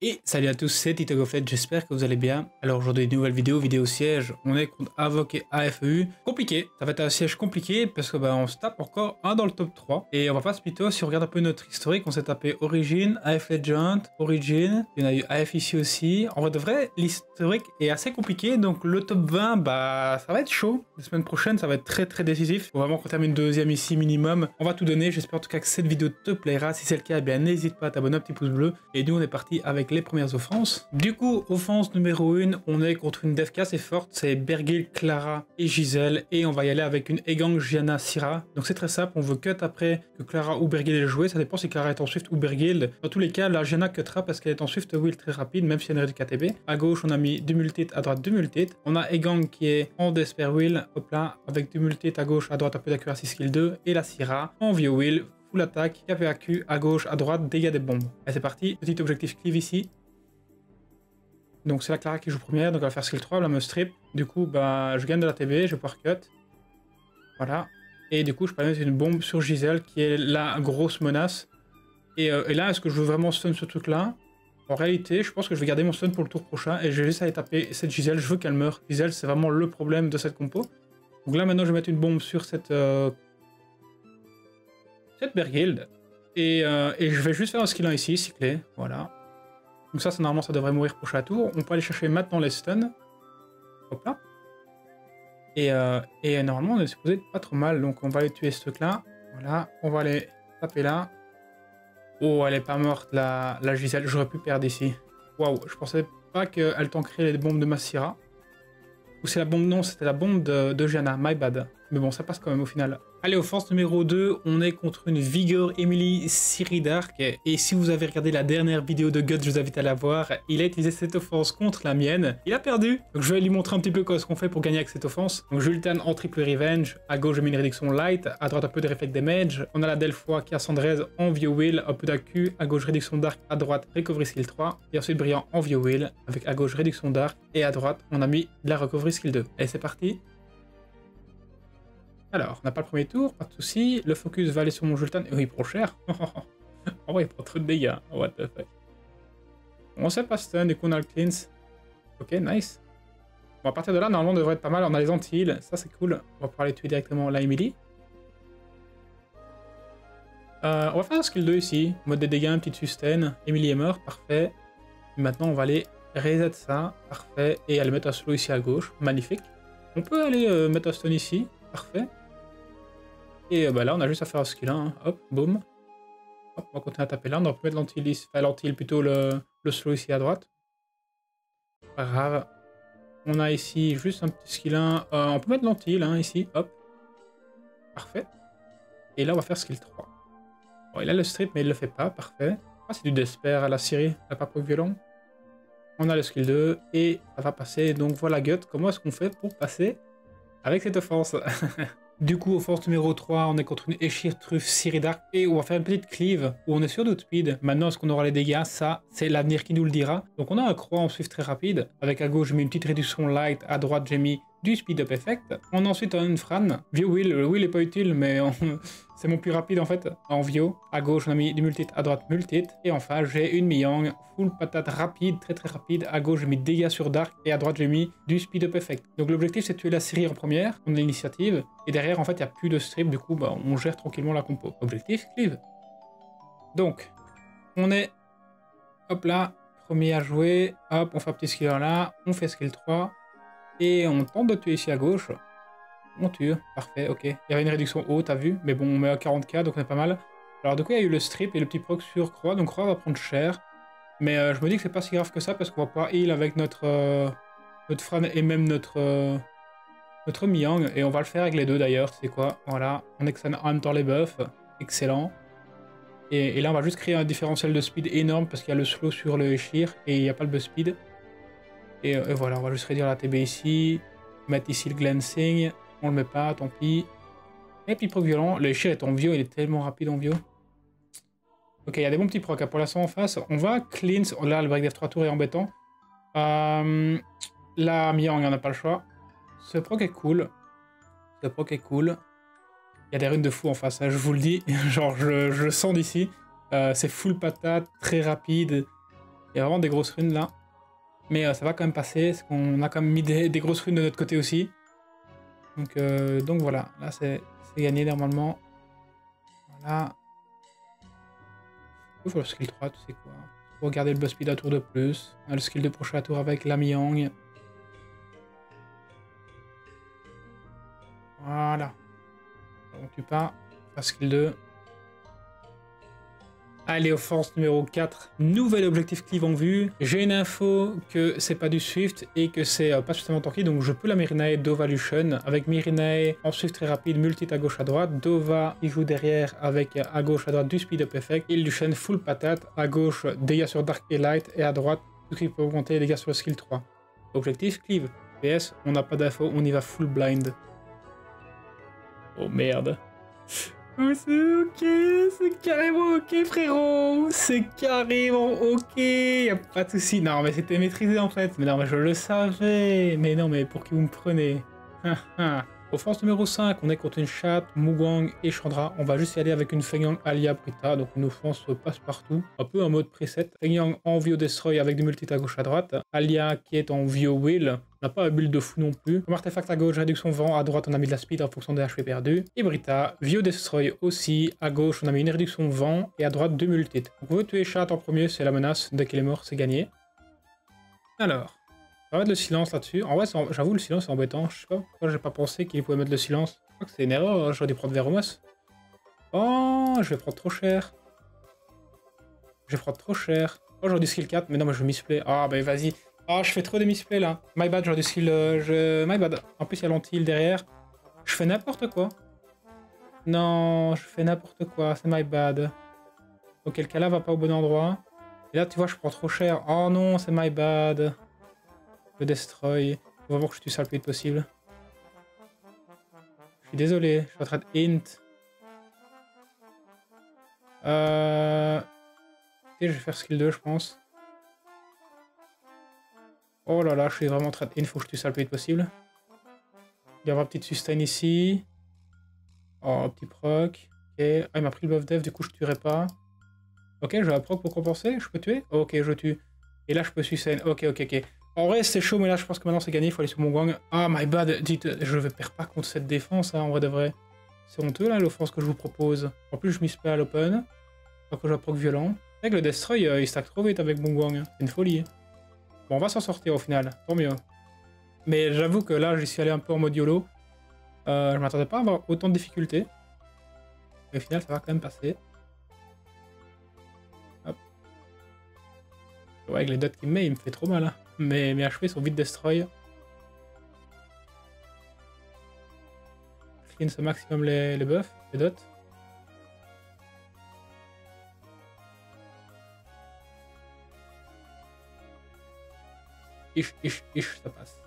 Et salut à tous, c'est Titogoflet, j'espère que vous allez bien. Alors aujourd'hui, une nouvelle vidéo siège, on est contre Invoque et AFEU. Compliqué, ça va être un siège compliqué parce que on se tape encore un dans le top 3. Et on va pas se mytho, si on regarde un peu notre historique, on s'est tapé Origin, AF Legend, Origin, il y en a eu AF ici aussi. En vrai de vrai, l'historique est assez compliqué, donc le top 20, ça va être chaud. La semaine prochaine, ça va être très décisif. Faut vraiment qu'on termine deuxième ici minimum. On va tout donner, j'espère en tout cas que cette vidéo te plaira. Si c'est le cas, n'hésite pas à t'abonner, un petit pouce bleu. Et nous, on est parti avec les premières offenses. Du coup, offense numéro 1, on est contre une dev qui est assez forte, c'est Bergil, Clara et Giselle, et on va y aller avec une Egang, Giana, Syrah. Donc c'est très simple, on veut cut après que Clara ou Bergil ait joué, ça dépend si Clara est en Swift ou Bergil. Dans tous les cas, la Giana cuttera parce qu'elle est en Swift Wheel très rapide, même si elle est du KTB. À gauche, on a mis 2 multites, à droite 2 multites. On a Egang qui est en Despair Wheel, hop là, avec 2 multites à gauche, à droite un peu d'accuracy skill 2, et la Syrah en Vieux Wheel. Full attaque, KPAQ, à gauche, à droite, dégâts des bombes. Et c'est parti, petit objectif cleave ici. Donc c'est la Clara qui joue première, donc elle va faire skill 3, elle me strip. Du coup, je gagne de la TB, je vais pouvoir cut. Voilà. Et du coup, je peux mettre une bombe sur Giselle qui est la grosse menace. Et là, est-ce que je veux vraiment stun ce truc-là? En réalité, je pense que je vais garder mon stun pour le tour prochain et je vais juste aller taper cette Giselle, je veux qu'elle meure. Giselle, c'est vraiment le problème de cette compo. Donc là, maintenant, je vais mettre une bombe sur cette... cette Bergil, et je vais juste faire un skill 1 ici, cyclé, voilà. Donc ça, normalement, ça devrait mourir prochain tour. On peut aller chercher maintenant les stuns. Hop là. Et normalement, on est supposé être pas trop mal, donc on va aller tuer ce truc-là. Voilà, on va aller taper là. Oh, elle est pas morte, la Giselle. J'aurais pu perdre ici. Waouh, je pensais pas qu'elle tankerait les bombes de Massira. Ou c'est la bombe, non, c'était la bombe de Giana, my bad. Mais bon, ça passe quand même au final. Allez, offense numéro 2, on est contre une Vigor, Emily, Siridark. Et si vous avez regardé la dernière vidéo de Guts, je vous invite à la voir. Il a utilisé cette offense contre la mienne. Il a perdu. Donc je vais lui montrer un petit peu ce qu'on fait pour gagner avec cette offense. Donc je lui tanne en triple revenge. À gauche, je mets une réduction light. À droite, un peu de reflect damage. On a la Delphoi qui a Chandra en vieux wheel. Un peu d'AQ. À gauche, réduction dark. À droite, recovery skill 3. Et ensuite, brillant en vieux wheel. Avec à gauche, réduction dark. Et à droite, on a mis de la recovery skill 2. Et c'est parti. Alors, on n'a pas le premier tour, pas de soucis. Le focus va aller sur mon Jultan. Et oui, il prend cher. En vrai, il prend trop de dégâts. What the fuck. On sait pas stun, du coup, on a le cleanse. Ok, nice. Bon, à partir de là, normalement, on devrait être pas mal. On a les anti-heal. Ça, c'est cool. On va pouvoir aller tuer directement la Emily. On va faire un skill 2 ici. Mode des dégâts, petite sustain. Emily est morte, parfait. Maintenant, on va aller reset ça. Parfait. Et aller mettre un slow ici à gauche. Magnifique. On peut aller mettre un stun ici. Parfait. Et là, on a juste à faire un skill 1. Hein. Hop, boum. Hop, on va continuer à taper là. On va mettre l'anti-heal, plutôt le slow ici à droite. Pas grave. On a ici juste un petit skill 1. On peut mettre l'anti-heal ici. Hop. Parfait. Et là, on va faire skill 3. Bon, il a le strip, mais il le fait pas. Parfait. Ah, c'est du despair à la série. La papo violent. On a le skill 2. Et ça va passer. Donc voilà, Gut. Comment est-ce qu'on fait pour passer avec cette offense? Du coup, offense numéro 3, on est contre une Hechir, Truffe, Siridark, et on va faire une petite cleave où on est sur d'outspeed. Maintenant, est-ce qu'on aura les dégâts? Ça, c'est l'avenir qui nous le dira. Donc on a un Croix en Swift très rapide. Avec à gauche, j'ai mis une petite réduction light. À droite, j'ai mis du speed up effect. On a ensuite un Fran. Vieux wheel, le wheel est pas utile, mais c'est mon plus rapide en fait. En vieux, à gauche, on a mis du multit, à droite, multit. Et enfin, j'ai une Miyang, full patate rapide, très rapide. À gauche, j'ai mis dégâts sur Dark. Et à droite, j'ai mis du speed up effect. Donc l'objectif, c'est de tuer la série en première. On a l'initiative. Et derrière, en fait, il n'y a plus de strip. Du coup, on gère tranquillement la compo. Objectif, cleave. Donc, on est. Hop là, premier à jouer. Hop, on fait un petit skill là. On fait skill 3. Et on tente de tuer ici à gauche. On tue, parfait, ok. Il y avait une réduction haute, t'as vu? Mais bon, on met à 40k, donc on est pas mal. Alors du coup, il y a eu le strip et le petit proc sur Croix. Donc Croix va prendre cher. Mais je me dis que c'est pas si grave que ça, parce qu'on va pouvoir heal avec notre Fran et même notre Miyang. Et on va le faire avec les deux d'ailleurs, c'est quoi? Voilà, on extend en même temps les buffs. Excellent. Et là, on va juste créer un différentiel de speed énorme, parce qu'il y a le slow sur le Hechir et il n'y a pas le buff speed. Et voilà, on va juste réduire la TB ici, mettre ici le glancing, on le met pas, tant pis. Et puis proc violent, le Hechir est en bio, il est tellement rapide en bio. Ok, il y a des bons petits procs, pour l'instant en face. On va cleanse, là le break des 3 tours est embêtant. La Miyang, on n'a pas le choix. Ce proc est cool. Ce proc est cool. Il y a des runes de fou en face, hein, je vous le dis, genre je le sens d'ici. C'est full patate, très rapide. Il y a vraiment des grosses runes là. Mais ça va quand même passer, parce qu'on a quand même mis des grosses runes de notre côté aussi. Donc voilà, là c'est gagné normalement. Voilà. Il faut le skill 3, tu sais quoi. Pour garder le boss speed à tour de plus. On a le skill de prochain tour avec la Miyang. Voilà. Donc tu pars. Enfin, skill 2. Allez, offense numéro 4. Nouvel objectif clive en vue. J'ai une info que c'est pas du Swift et que c'est pas spécialement tanky, donc je peux la Myrinae Dova Lushen. Avec Myrinae en Swift très rapide, multit à gauche à droite. Dova, il joue derrière avec à gauche à droite du speed up effect. Et Lushen full patate. À gauche, dégâts sur Dark et Light. Et à droite, tout ce qui peut augmenter les dégâts sur le skill 3. Objectif clive. PS, on n'a pas d'info, on y va full blind. Oh merde. Oh, c'est ok, c'est carrément ok frérot, c'est carrément ok, y a pas de soucis. Non mais c'était maîtrisé en fait, mais non mais je le savais, mais non mais pour qui vous me prenez. Offense numéro 5, on est contre une Chatte, Mugong et Chandra, on va juste y aller avec une Fengyang, Alia, Brita, donc une offense passe partout, un peu en mode preset. Fengyang en Vio Destroy avec du multi à gauche à droite, Alia qui est en Vio Will. On n'a pas un build de fou non plus. Comme artefact à gauche, réduction vent. À droite, on a mis de la speed en fonction des HP perdus. Et Brita, Vio Destroy aussi. À gauche, on a mis une réduction vent. Et à droite, deux multit. Donc, vous tuez Chatte en premier, c'est la menace. Dès qu'il est mort, c'est gagné. Alors, on va mettre le silence là-dessus. En vrai, j'avoue, le silence est embêtant. Je sais pas pourquoi j'ai pas pensé qu'il pouvait mettre le silence. Je crois que c'est une erreur. J'aurais dû prendre Veromas. Oh, je vais prendre trop cher. Je vais prendre trop cher. Oh, j'aurais dû skill 4. Mais non, mais je vais misplay. Ah, bah vas-y. Ah, je fais trop des misplays là. My bad, genre du skill. My bad. En plus, il y a l'antil derrière. Je fais n'importe quoi. Non, je fais n'importe quoi. C'est my bad. Auquel cas là, va pas au bon endroit. Et là, tu vois, je prends trop cher. Oh non, c'est my bad. Le destroy. On va voir que je tue ça le plus vite possible. Je suis désolé. Je suis en train de hint. Et je vais faire skill 2, je pense. Oh là là, je suis vraiment traité. Il faut que je tue ça le plus vite possible. Il y aura un petit sustain ici. Oh, un petit proc. Okay. Ah, il m'a pris le buff dev, du coup je tuerai pas. Ok, j'ai un proc pour compenser. Je peux tuer? Ok, je tue. Et là, je peux sustain. Ok. En vrai, c'était chaud, mais là, je pense que maintenant c'est gagné. Il faut aller sur mon gang. Ah, my bad. Dites, je ne perds pas contre cette défense, hein, en vrai de vrai. C'est honteux, là, l'offense que je vous propose. En plus, je misplay à l'open. Pas que je proc violent. Avec le destroy, il stack trop vite avec Bongwang. C'est une folie. Bon, on va s'en sortir au final, tant mieux. Mais j'avoue que là, j'y suis allé un peu en mode YOLO. Je m'attendais pas à avoir autant de difficultés. Mais au final, ça va quand même passer. Hop. Ouais, avec les dots qu'il me met, il me fait trop mal. Hein. Mes HP sont vite destroy. Clean ce maximum les buffs, les dots. Ça passe.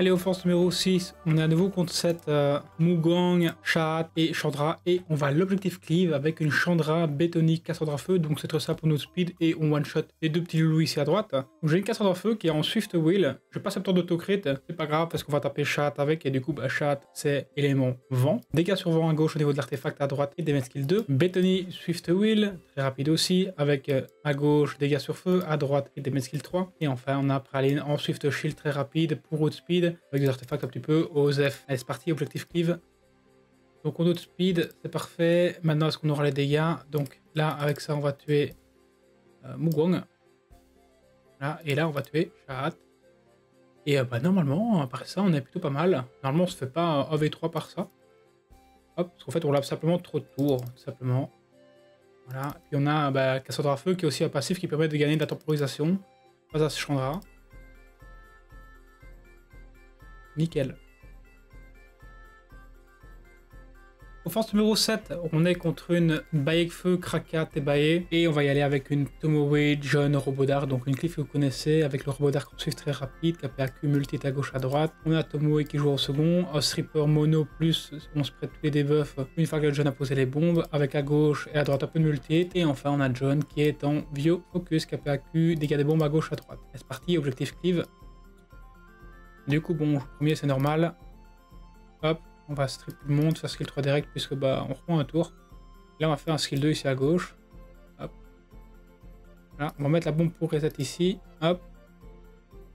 Allez, offense numéro 6, on est à nouveau contre cette Mugong, Chatte et Chandra, et on va à l'objectif cleave avec une Chandra bétonique Cassandra feu, donc c'est très ça pour notre speed, et on one shot les deux petits loulous ici à droite. Donc j'ai une Cassandra feu qui est en Swift Wheel, je passe le temps d'autocrit, c'est pas grave parce qu'on va taper Chatte avec, et du coup bah, Chatte c'est élément vent, dégâts sur vent à gauche au niveau de l'artefact à droite et des mains skill 2, Bétony Swift Wheel, très rapide aussi, avec à gauche dégâts sur feu, à droite et des mains skill 3, et enfin on a Praline en Swift Shield très rapide pour haute speed, avec des artefacts un petit peu aux F. Allez, c'est parti, objectif cleave. Donc on auto speed, c'est parfait. Maintenant, est-ce qu'on aura les dégâts? Donc là, avec ça, on va tuer Mugong. Là, et là, on va tuer Chatte. Et bah, normalement, par ça, on est plutôt pas mal. Normalement, on se fait pas 1v3 par ça. Hop, parce qu'en fait, on lave simplement trop de tours, tout simplement. Voilà. Puis on a bah, Cassandra Feu qui est aussi un passif qui permet de gagner de la temporisation. Pas à Chandra. Nickel. Offense numéro 7, on est contre une Baekfeu, Kraka, Tebae. Et on va y aller avec une Tomoe, John, Robodard. Donc une cliff que vous connaissez avec le Robodard qu'on suit très rapide, KPAQ, multi à gauche à droite. On a Tomoe qui joue au second, un stripper mono plus, on se prête tous les debuffs une fois que le John a posé les bombes. Avec à gauche et à droite un peu de multi. Et enfin on a John qui est en Vio, Focus, KPAQ, dégâts des bombes à gauche à droite. C'est parti, objectif cleave. Du coup bon, premier c'est normal. Hop, on va strip tout le monde, faire skill 3 direct puisque bah on reprend un tour. Là on va faire un skill 2 ici à gauche. Hop. Là, on va mettre la bombe pour reset ici. Hop.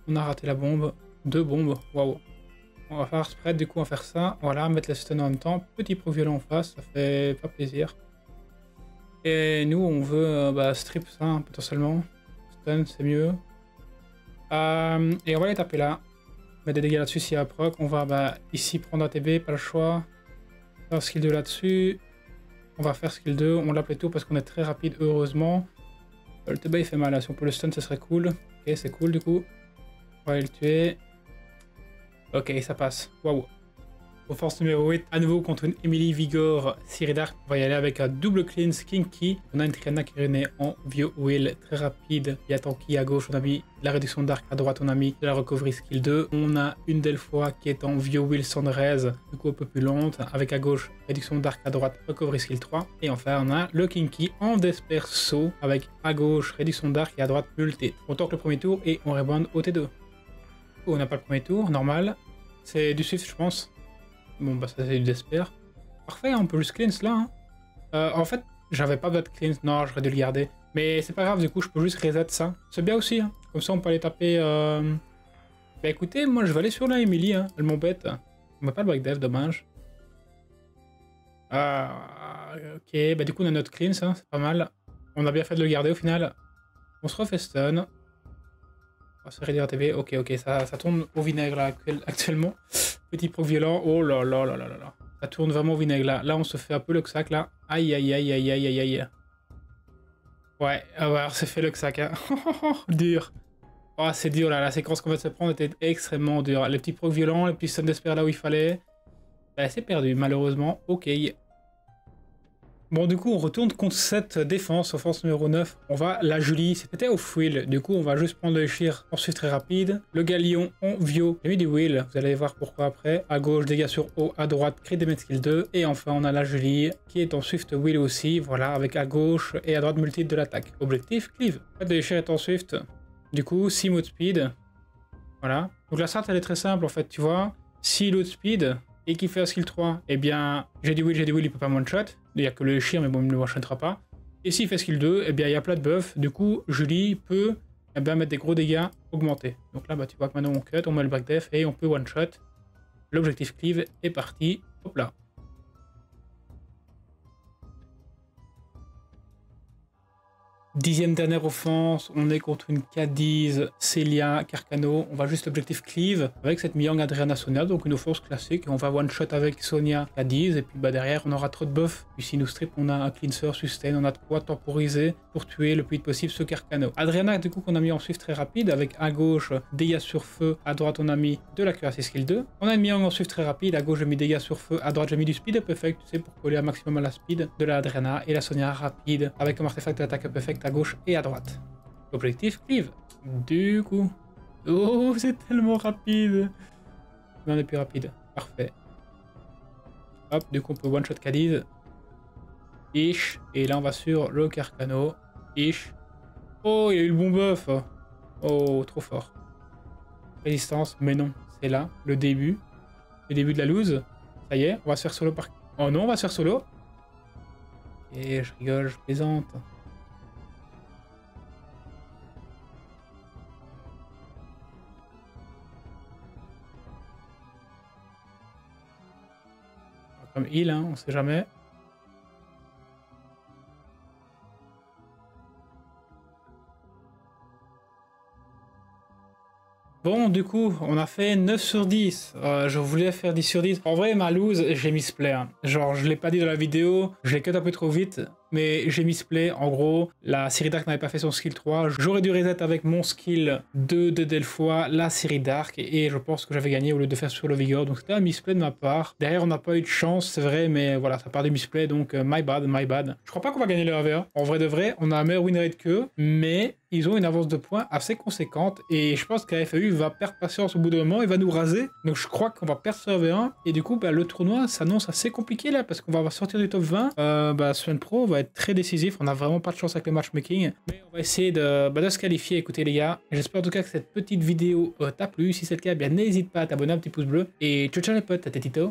On a raté la bombe. 2 bombes. Waouh. On va faire spread, du coup on va faire ça. Voilà, mettre la stun en même temps. Petit pro violent en face, ça fait pas plaisir. Et nous on veut bah, strip ça hein, potentiellement. Stun c'est mieux. Et on va les taper là. Mettre des dégâts là-dessus s'il y a proc. On va bah, ici prendre ATB, pas le choix. Faire skill 2 là-dessus. On va faire skill 2. On l'appelait tout parce qu'on est très rapide, heureusement. Le TB il fait mal là. Si on peut le stun, ce serait cool. Ok, c'est cool du coup. On va aller le tuer. Ok, ça passe. Waouh. Offense numéro 8. À nouveau contre une Emily, Vigor, Syrah. On va y aller avec un double cleanse, Kinky. On a une Triana qui est en vieux wheel, très rapide. Il y a Tanky à gauche, on a mis de la réduction d'arc. À droite, on a mis de la recovery skill 2. On a une Delphoi qui est en vieux wheel sans raise, du coup un peu plus lente. Avec à gauche, réduction d'arc, à droite, recovery skill 3. Et enfin, on a le Kinky en desperso. Avec à gauche, réduction d'arc et à droite, multi. On tente le premier tour et on rebound au T2. Oh, on n'a pas le premier tour, normal. C'est du swift, je pense. Bon bah ça c'est du despair. Parfait, on peut juste cleanse là. Hein. En fait, j'avais pas d'autre cleanse. Non, j'aurais dû le garder. Mais c'est pas grave, du coup, je peux juste reset ça. C'est bien aussi. Hein. Comme ça, on peut aller taper... Bah écoutez, moi je vais aller sur la Emily. Hein. Elle m'embête. On n'a pas le break dev, dommage. Ok, bah du coup, on a notre cleanse. Hein. C'est pas mal. On a bien fait de le garder au final. On se refait stun. On va se réduire à TV. Ok, ok, ça tourne au vinaigre là, actuellement. Petit proc violent, oh là là là là là, ça tourne vraiment au vinaigre là, on se fait un peu le sac là, aïe aïe aïe aïe aïe aïe aïe, ouais, on s'est fait le sac, hein. Dur, oh c'est dur là, la séquence qu'on va se prendre était extrêmement dure, les petits procs violents, les petits stun d'espère là où il fallait, bah, c'est perdu malheureusement, ok. Bon du coup on retourne contre cette défense, offense numéro 9, on va la Julie, c'était au wheel, du coup on va juste prendre le Hechir, ensuite très rapide, le Galion en Vio, j'ai mis du wheel, vous allez voir pourquoi après, à gauche dégâts sur O, à droite crit des skill 2, et enfin on a la Julie qui est en swift wheel aussi, voilà avec à gauche et à droite multiple de l'attaque. Objectif cleave, en fait le Hechir est en swift, du coup 6 mots de speed, voilà, donc la strat elle est très simple en fait tu vois, 6 lots de speed, et qui fait un skill 3, eh bien j'ai du wheel, il peut pas one-shot, il n'y a que le Hechir, mais bon, il ne le one-shotera pas. Et s'il fait skill 2, eh bien il y a plein de buffs, du coup Julie peut eh bien, mettre des gros dégâts augmentés. Donc là, bah, tu vois que maintenant on cut, on met le back def et on peut one-shot. L'objectif cleave est parti, hop là. Dixième dernière offense, on est contre une Cadiz, Celia, Carcano. On va juste l'objectif cleave avec cette Miyang, Adriana, Sonia, donc une offense classique. On va one shot avec Sonia, Cadiz, et puis bah derrière on aura trop de buff. Puis si nous strip, on a un cleanser, sustain, on a de quoi temporiser pour tuer le plus vite possible ce Carcano. Adriana, du coup, qu'on a mis en swift très rapide avec à gauche dégâts sur feu, à droite on a mis de la cuirassée skill 2. On a une Miyang en swift très rapide, à gauche j'ai mis dégâts sur feu, à droite j'ai mis du speed up effect, tu sais, pour coller un maximum à la speed de la Adriana et la Sonia rapide avec comme artefact d'attaque up effect. À gauche et à droite. Objectif cleave. Du coup. Oh, c'est tellement rapide. Non, on est plus rapide. Parfait. Hop, du coup, on peut one-shot Cadiz. Ish. Et là, on va sur le Carcano. Ish. Oh, il a eu le bon buff. Oh, trop fort. Résistance. Mais non, c'est là, le début. Le début de la lose. Ça y est, on va se faire solo par... Oh non, on va se faire solo. Et je rigole, je plaisante. Comme heal, hein, on sait jamais. Bon, du coup, on a fait 9 sur 10. Je voulais faire 10 sur 10. En vrai, ma loose, j'ai misplay. Hein. Genre, je l'ai pas dit dans la vidéo, je l'ai cut un peu trop vite, mais j'ai misplay. En gros, la série Dark n'avait pas fait son skill 3. J'aurais dû reset avec mon skill 2 de Delphoi, la série Dark, et je pense que j'avais gagné au lieu de faire sur le Vigor. Donc, c'était un misplay de ma part. Derrière, on n'a pas eu de chance, c'est vrai, mais voilà, ça part du misplay, donc my bad. Je crois pas qu'on va gagner le AVA. En vrai de vrai, on a un meilleur win rate qu'eux, mais ils ont une avance de points assez conséquente et je pense que la FAU va perdre patience au bout d'un moment et va nous raser. Donc je crois qu'on va perdre ce AV1 et du coup bah, le tournoi s'annonce assez compliqué là parce qu'on va sortir du top 20. Semaine pro va être très décisif, on n'a vraiment pas de chance avec le matchmaking. Mais on va essayer de se qualifier, écoutez les gars. J'espère en tout cas que cette petite vidéo t'a plu. Si c'est le cas, bien n'hésite pas à t'abonner, un petit pouce bleu. Et ciao ciao les potes, à tétito.